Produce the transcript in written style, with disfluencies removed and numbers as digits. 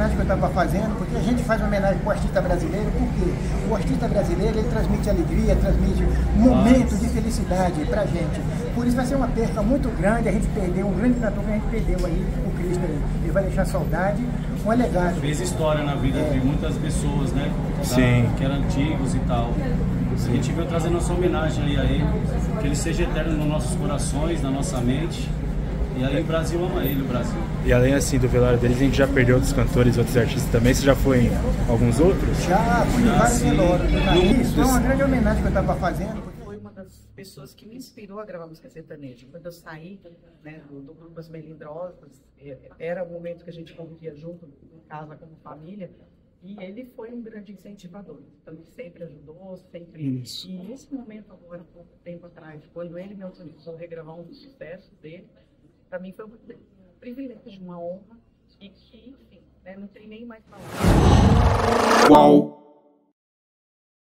Que eu estava fazendo, porque a gente faz uma homenagem para o artista brasileiro, porque o artista brasileiro, ele transmite alegria, transmite momentos de felicidade para a gente. Por isso vai ser uma perca muito grande, a gente perdeu um grande cantor que a gente perdeu aí, o Cristo aí. Ele vai deixar saudade, um legado. Fez história na vida de muitas pessoas, né? Que eram antigos e tal. A gente veio trazendo nossa homenagem aí a ele, que ele seja eterno nos nossos corações, na nossa mente. E aí o Brasil ama ele, o Brasil. E além assim do velório deles, a gente já perdeu outros cantores, outros artistas também. Você já foi em alguns outros? Já, fui em vários velórios. Isso é uma grande homenagem que eu estava fazendo. Foi uma das pessoas que me inspirou a gravar música sertaneja. Quando eu saí, né, do Grupo das Melindrosas, era o momento que a gente convivia junto, em casa, como família. E ele foi um grande incentivador. Então, ele sempre ajudou, sempre... E nesse momento agora, pouco tempo atrás, quando ele me autorizou a regravar um dos sucessos dele, para mim foi um privilégio, uma honra, e que, enfim, né, não tem nem mais palavras. Qual?